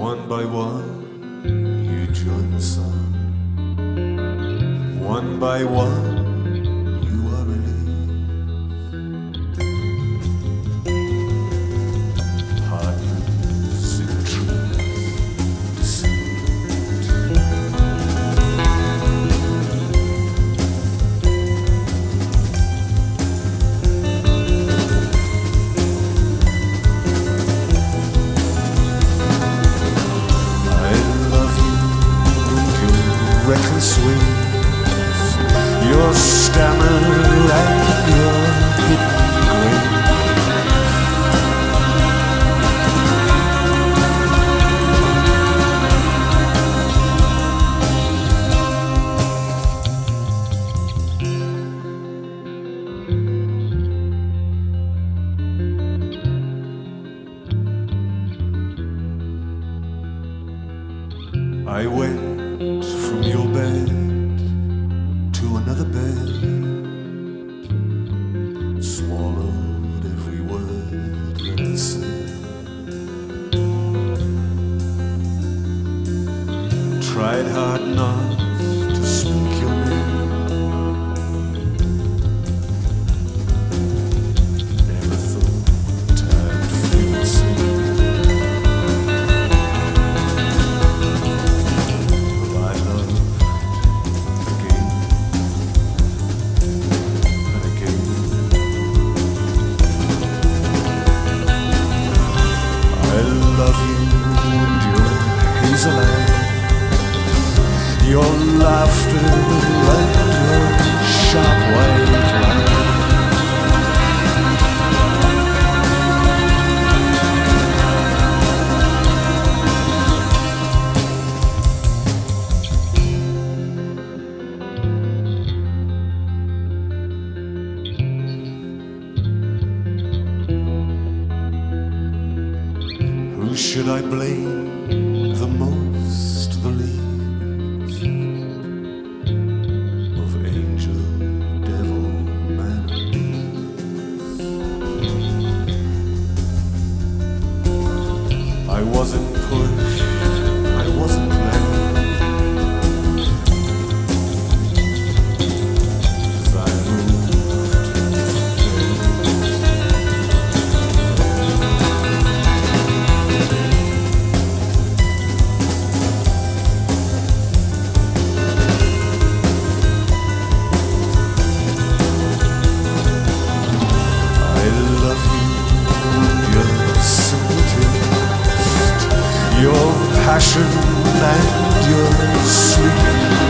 One by one, you join the sun. One by one, you are released. Heartless and true swings, your stammer and your hidden grin. I went from your bed to another bed, swallowed every word that I said. Tried hard not to speak your name. Never thought I'd feel the same. Your laughter and your sharp wave laugh. Who should I blame the most, the least? I wasn't pushed, I wasn't left, as I moved to bed. I love you, you're simple too. Your passion and your sleep.